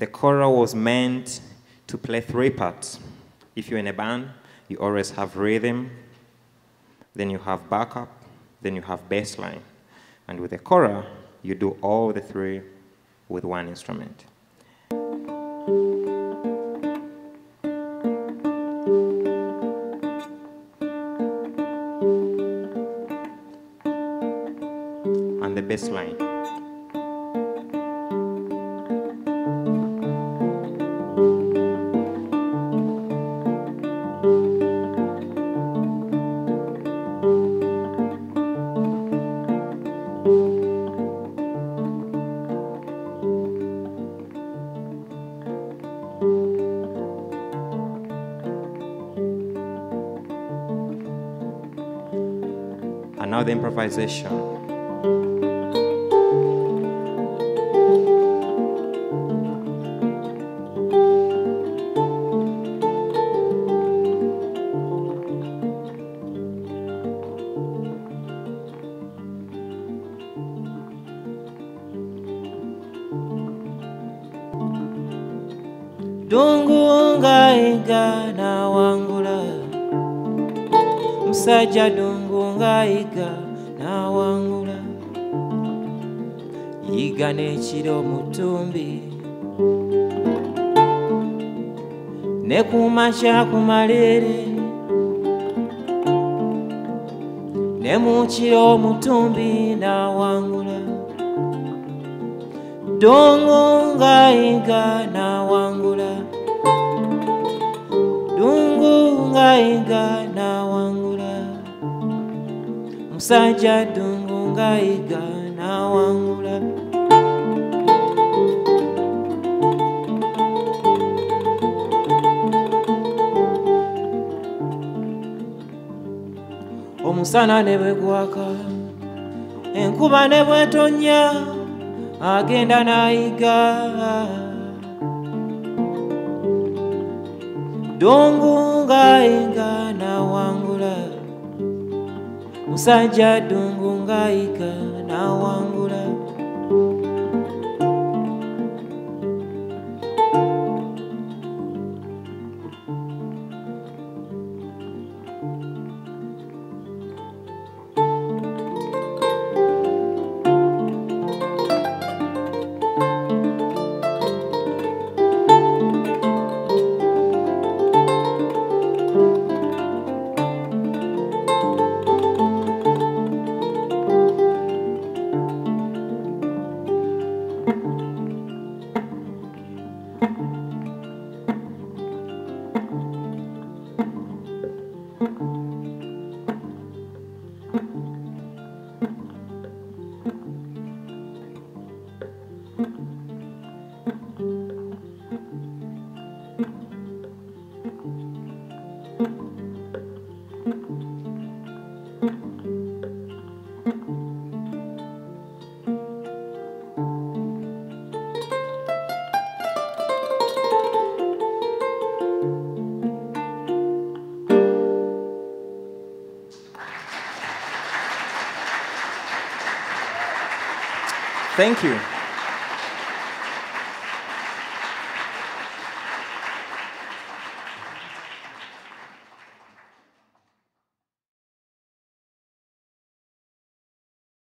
The kora was meant to play three parts. If you're in a band, you always have rhythm, then you have backup, then you have bass line. And with the kora, you do all the three with one instrument. And the bass line. And now the improvisation. Dungu unga iga na wangula, msaja dungu unga iga na wangula, iga nechiro mutumbi, nekumasha kumalere, nemuchiro mutumbi na wangula, dungu unga iga na wangula. Dungunga na wangula, msaja dungunga na wangula. Omusana nebwe gwaka, enkuba nebwe tonya, agenda nayiga. Dungunga iga na wangula, musajja dungunga iga na wangula. Thank you.